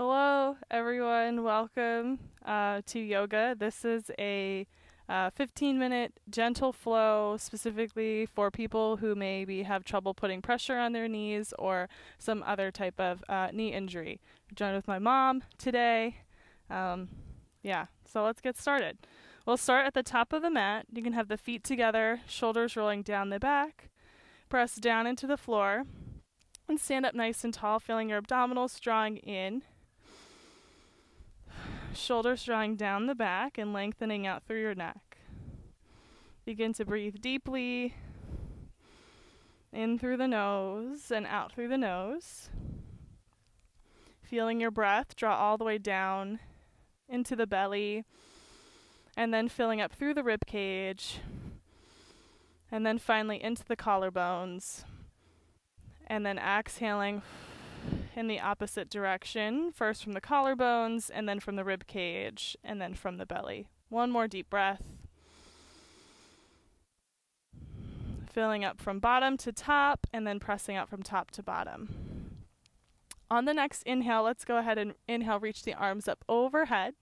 Hello everyone, welcome to yoga. This is a 15-minute gentle flow specifically for people who maybe have trouble putting pressure on their knees or some other type of knee injury. I'm joined with my mom today. So let's get started. We'll start at the top of the mat. You can have the feet together, shoulders rolling down the back. Press down into the floor and stand up nice and tall, feeling your abdominals drawing in. Shoulders drawing down the back and lengthening out through your neck. Begin to breathe deeply, in through the nose and out through the nose. Feeling your breath draw all the way down into the belly and then filling up through the rib cage and then finally into the collarbones. And then exhaling in the opposite direction, first from the collarbones and then from the rib cage and then from the belly. One more deep breath. Filling up from bottom to top and then pressing out from top to bottom. On the next inhale, let's go ahead and inhale, reach the arms up overhead.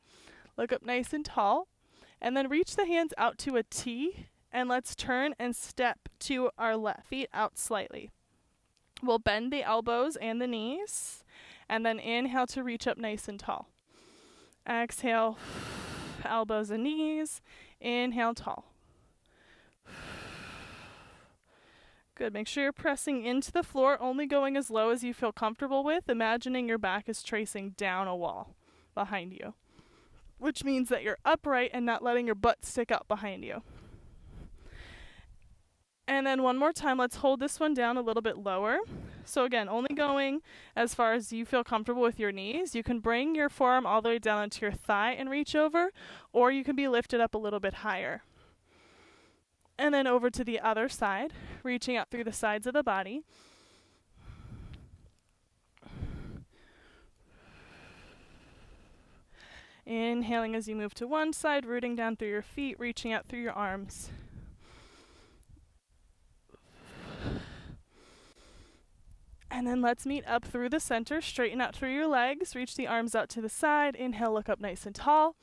Look up nice and tall and then reach the hands out to a T and let's turn and step to our left. Feet out slightly. We'll bend the elbows and the knees, and then inhale to reach up nice and tall. Exhale, elbows and knees, inhale tall. Good, make sure you're pressing into the floor, only going as low as you feel comfortable with, imagining your back is tracing down a wall behind you, which means that you're upright and not letting your butt stick out behind you. And then one more time, let's hold this one down a little bit lower. So again, only going as far as you feel comfortable with your knees. You can bring your forearm all the way down into your thigh and reach over, or you can be lifted up a little bit higher. And then over to the other side, reaching out through the sides of the body. Inhaling as you move to one side, rooting down through your feet, reaching out through your arms. And then let's meet up through the center, straighten out through your legs, reach the arms out to the side, inhale, look up nice and tall,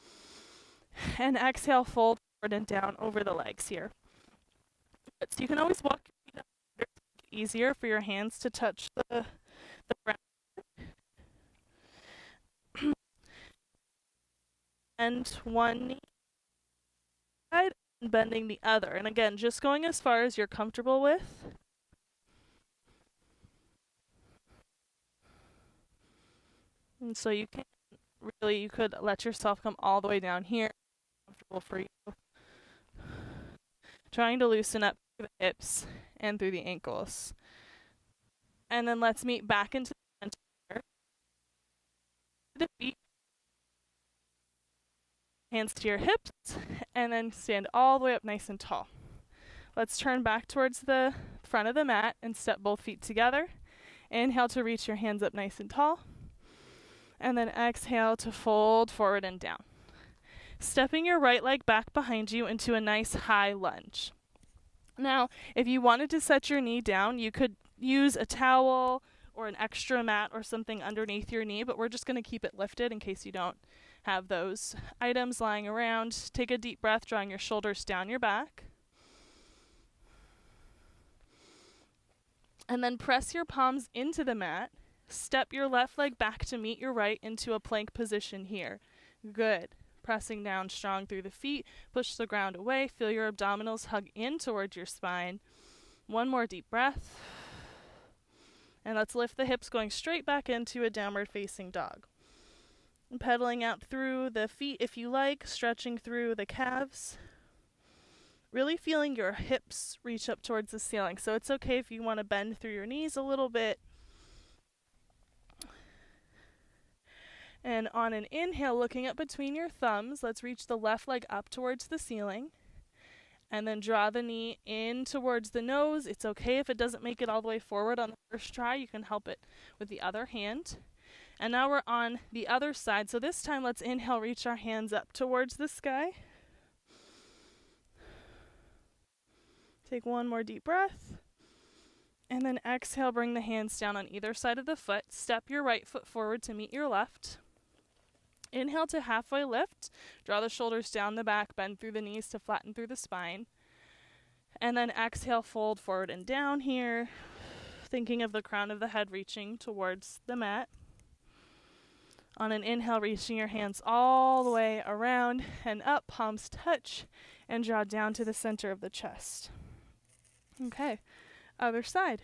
and exhale, fold forward and down over the legs here. So you can always walk your feet up, it's easier for your hands to touch the ground. And one knee side, and bending the other. And again, just going as far as you're comfortable with. And so you can really, you could let yourself come all the way down here, comfortable for you. Trying to loosen up through the hips and through the ankles. And then let's meet back into the center. The feet, hands to your hips, and then stand all the way up nice and tall. Let's turn back towards the front of the mat and step both feet together. Inhale to reach your hands up nice and tall. And then exhale to fold forward and down. Stepping your right leg back behind you into a nice high lunge. Now, if you wanted to set your knee down, you could use a towel or an extra mat or something underneath your knee, but we're just going to keep it lifted in case you don't have those items lying around. Take a deep breath, drawing your shoulders down your back. And then press your palms into the mat. Step your left leg back to meet your right into a plank position here. Good. Pressing down strong through the feet. Push the ground away. Feel your abdominals hug in towards your spine. One more deep breath. And let's lift the hips, going straight back into a downward facing dog. And pedaling out through the feet if you like, stretching through the calves. Really feeling your hips reach up towards the ceiling. So it's okay if you want to bend through your knees a little bit. And on an inhale, looking up between your thumbs, let's reach the left leg up towards the ceiling. And then draw the knee in towards the nose. It's okay if it doesn't make it all the way forward on the first try. You can help it with the other hand. And now we're on the other side. So this time, let's inhale, reach our hands up towards the sky. Take one more deep breath. And then exhale, bring the hands down on either side of the foot. Step your right foot forward to meet your left. Inhale to halfway lift. Draw the shoulders down the back, bend through the knees to flatten through the spine. And then exhale, fold forward and down here, thinking of the crown of the head reaching towards the mat. On an inhale, reaching your hands all the way around and up, palms touch, and draw down to the center of the chest. Okay, other side.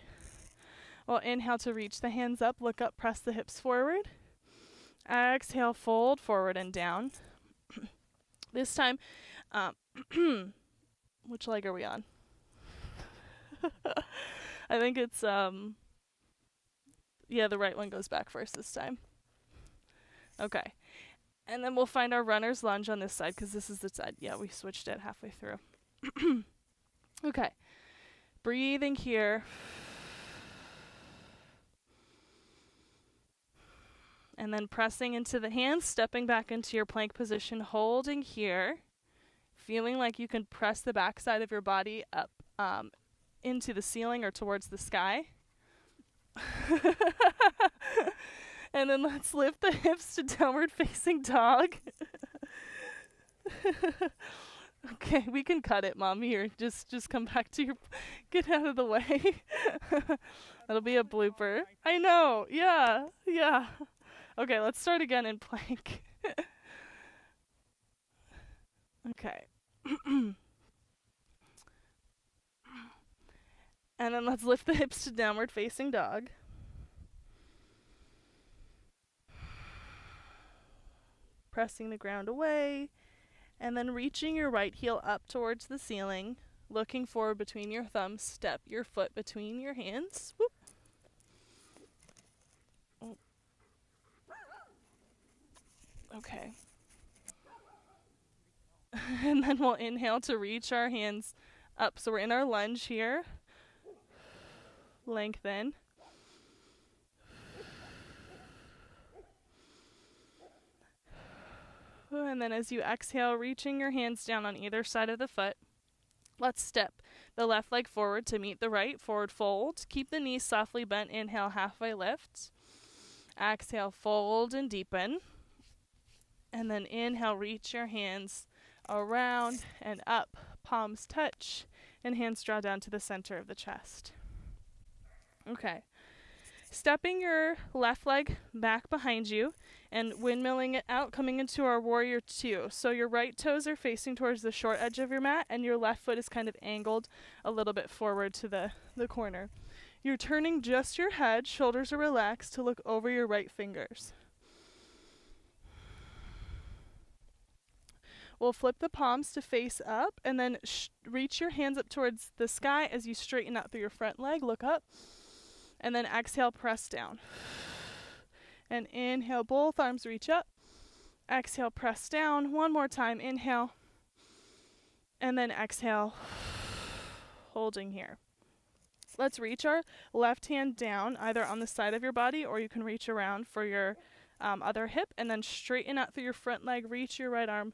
Well, inhale to reach the hands up, look up, press the hips forward. Exhale, fold forward and down. This time, which leg are we on? I think it's, yeah, the right one goes back first this time. Okay, and then we'll find our runner's lunge on this side because this is the side. Yeah, we switched it halfway through. Okay, breathing here. And then pressing into the hands, stepping back into your plank position, holding here, feeling like you can press the backside of your body up into the ceiling or towards the sky. And then let's lift the hips to downward facing dog. Okay, we can cut it, Mom. Here, just come back to your, get out of the way. That'll be a blooper. I know, yeah, yeah. Okay, let's start again in plank. Okay. And then let's lift the hips to downward facing dog. Pressing the ground away, and then reaching your right heel up towards the ceiling, looking forward between your thumbs, step your foot between your hands. Whoop. Okay. And then we'll inhale to reach our hands up. So we're in our lunge here. Lengthen. And then as you exhale, reaching your hands down on either side of the foot, let's step the left leg forward to meet the right, forward fold. Keep the knees softly bent. Inhale, halfway lift. Exhale, fold and deepen. And then inhale, reach your hands around and up, palms touch, and hands draw down to the center of the chest. Okay. Stepping your left leg back behind you and windmilling it out, coming into our warrior two. So your right toes are facing towards the short edge of your mat and your left foot is kind of angled a little bit forward to the corner. You're turning just your head, shoulders are relaxed to look over your right fingers. We'll flip the palms to face up and then reach your hands up towards the sky as you straighten out through your front leg, look up. And then exhale, press down. And inhale, both arms reach up. Exhale, press down. One more time, inhale. And then exhale, holding here. Let's reach our left hand down, either on the side of your body or you can reach around for your other hip and then straighten out through your front leg, reach your right arm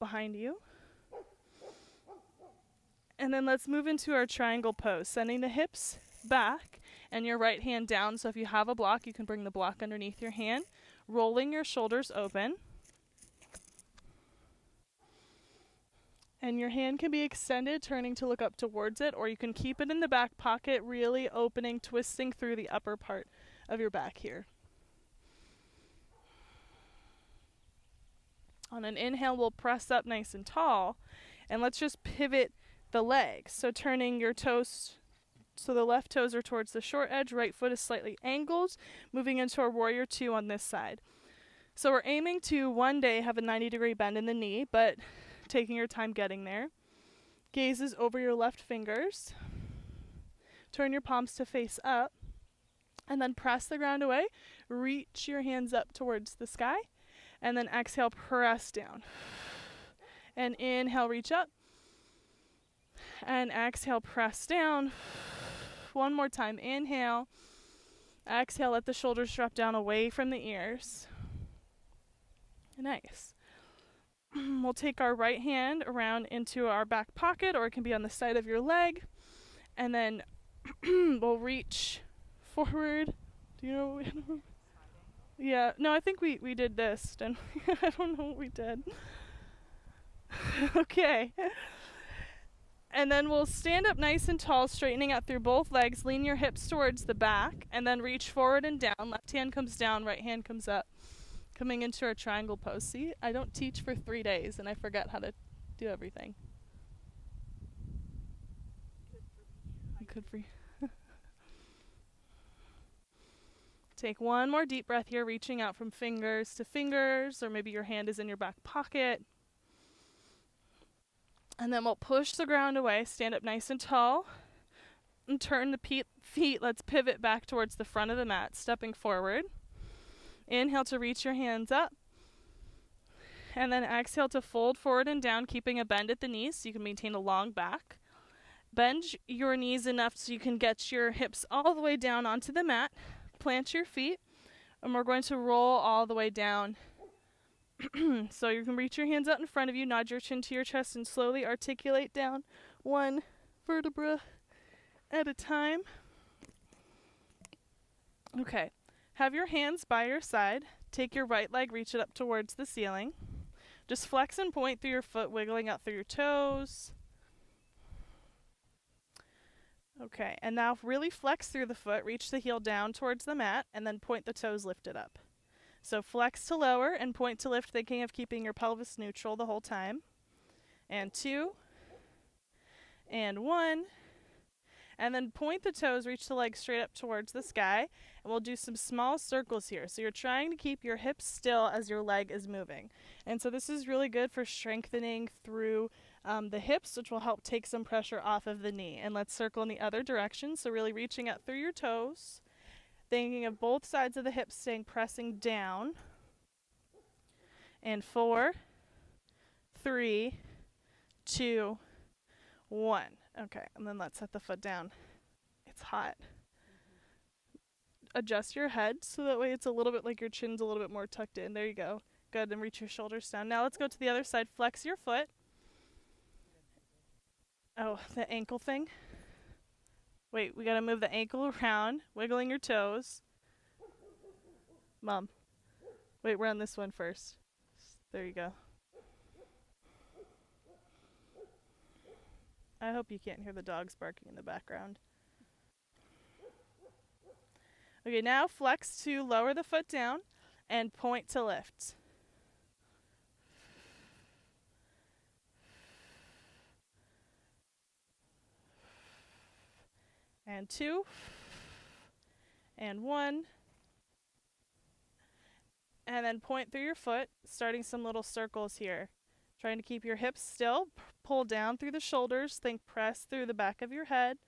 behind you. And then let's move into our triangle pose, sending the hips back and your right hand down. So if you have a block, you can bring the block underneath your hand, rolling your shoulders open. And your hand can be extended, turning to look up towards it, or you can keep it in the back pocket, really opening, twisting through the upper part of your back here. On an inhale, we'll press up nice and tall, and let's just pivot the legs. So turning your toes, so the left toes are towards the short edge, right foot is slightly angled, moving into our warrior two on this side. So we're aiming to one day have a 90-degree bend in the knee, but taking your time getting there. Gazes over your left fingers. Turn your palms to face up, and then press the ground away. Reach your hands up towards the sky. And then exhale, press down. And inhale, reach up. And exhale, press down. One more time, inhale. Exhale, let the shoulders drop down away from the ears. Nice. We'll take our right hand around into our back pocket, or it can be on the side of your leg. And then we'll reach forward. Do you know what we Yeah, no, I think we did this, and I don't know what we did. Okay. And then we'll stand up nice and tall, straightening out through both legs. Lean your hips towards the back, and then reach forward and down. Left hand comes down, right hand comes up. Coming into our triangle pose. See, I don't teach for 3 days, and I forgot how to do everything. Good for you. Take one more deep breath here, reaching out from fingers to fingers, or maybe your hand is in your back pocket. And then we'll push the ground away, stand up nice and tall, and turn the feet. Let's pivot back towards the front of the mat, stepping forward. Inhale to reach your hands up, and then exhale to fold forward and down, keeping a bend at the knees so you can maintain a long back. Bend your knees enough so you can get your hips all the way down onto the mat. Plant your feet, and we're going to roll all the way down. So you can reach your hands out in front of you, nod your chin to your chest, and slowly articulate down one vertebra at a time. Okay. Have your hands by your side. Take your right leg, reach it up towards the ceiling. Just flex and point through your foot, wiggling out through your toes. Okay, and now really flex through the foot, reach the heel down towards the mat, and then point the toes lifted up. So flex to lower and point to lift, thinking of keeping your pelvis neutral the whole time. And two, and one. And then point the toes, reach the leg straight up towards the sky, and we'll do some small circles here. So you're trying to keep your hips still as your leg is moving. And so this is really good for strengthening through the hips, which will help take some pressure off of the knee. And let's circle in the other direction, so really reaching up through your toes, thinking of both sides of the hips staying pressing down. And 4, 3, 2, 1. Okay, and then let's set the foot down. It's hot. Adjust your head so that way it's a little bit like your chin's a little bit more tucked in. There you go. Good, and reach your shoulders down. Now let's go to the other side. Flex your foot. Oh, the ankle thing. Wait, we gotta move the ankle around, wiggling your toes. Mom. Wait, we're on this one first. There you go. I hope you can't hear the dogs barking in the background. Okay, now flex to lower the foot down and point to lift. And 2. And 1. And then point through your foot, starting some little circles here. Trying to keep your hips still, pull down through the shoulders, think press through the back of your head,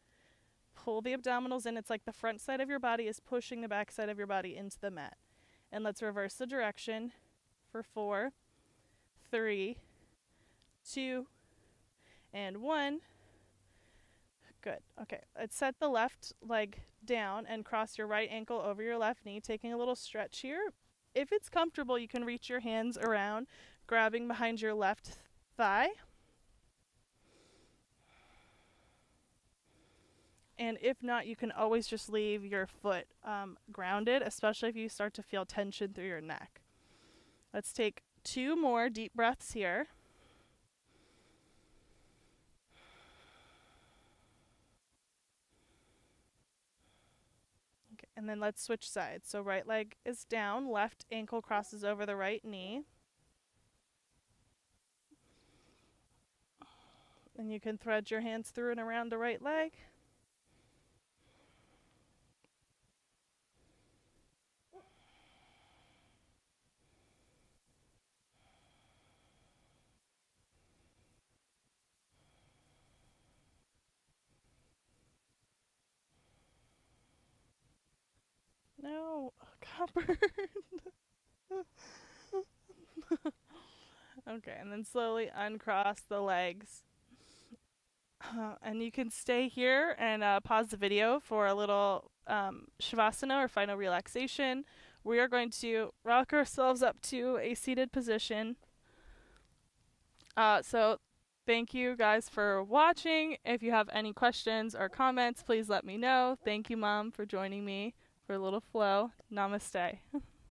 pull the abdominals in. It's like the front side of your body is pushing the back side of your body into the mat. And let's reverse the direction for 4, 3, 2, and 1. Good, okay. Let's set the left leg down and cross your right ankle over your left knee, taking a little stretch here. If it's comfortable, you can reach your hands around, grabbing behind your left thigh. And if not, you can always just leave your foot grounded, especially if you start to feel tension through your neck. Let's take 2 more deep breaths here. Okay, and then let's switch sides. So right leg is down, left ankle crosses over the right knee. And you can thread your hands through and around the right leg. No, copper. Okay, and then slowly uncross the legs. And you can stay here and pause the video for a little shavasana or final relaxation. We are going to rock ourselves up to a seated position. So thank you guys for watching. If you have any questions or comments, please let me know. Thank you, Mom, for joining me for a little flow. Namaste.